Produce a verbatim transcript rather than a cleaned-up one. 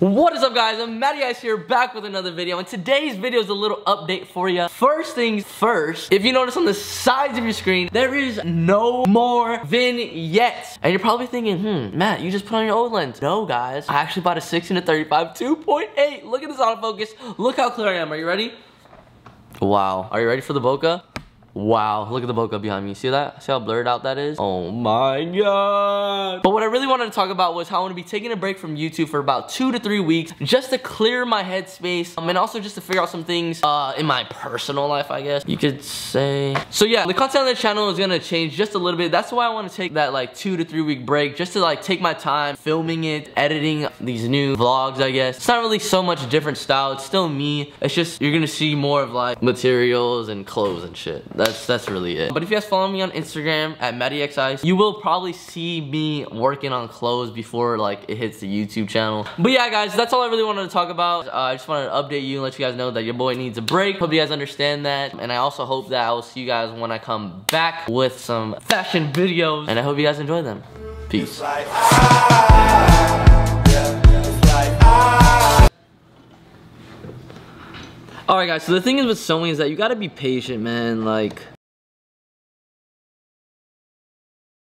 What is up, guys? I'm Mattie Ice here, back with another video, and today's video is a little update for you. First things first, if you notice on the sides of your screen, there is no more vignettes. And you're probably thinking, hmm, Matt, you just put on your old lens. No, guys, I actually bought a sixteen to thirty-five two point eight. Look at this autofocus. Look how clear I am. Are you ready? Wow. Are you ready for the bokeh? Wow, look at the bokeh behind me. See that? See how blurred out that is? Oh my god. But what I really wanted to talk about was how I'm gonna be taking a break from YouTube for about two to three weeks just to clear my headspace um, and also just to figure out some things uh, in my personal life, I guess you could say. So yeah, the content on the channel is gonna change just a little bit. That's why I wanna take that like two to three week break just to like take my time filming it, editing these new vlogs, I guess. It's not really so much different style. It's still me. It's just you're gonna see more of like materials and clothes and shit. That's That's, that's really it. But if you guys follow me on Instagram at MattieXIce, you will probably see me working on clothes before like it hits the YouTube channel. But yeah, guys, that's all I really wanted to talk about. Uh, I just wanted to update you and let you guys know that your boy needs a break. Hope you guys understand that. And I also hope that I will see you guys when I come back with some fashion videos. And I hope you guys enjoy them. Peace. Alright guys, so the thing is with sewing is that you gotta be patient, man. Like,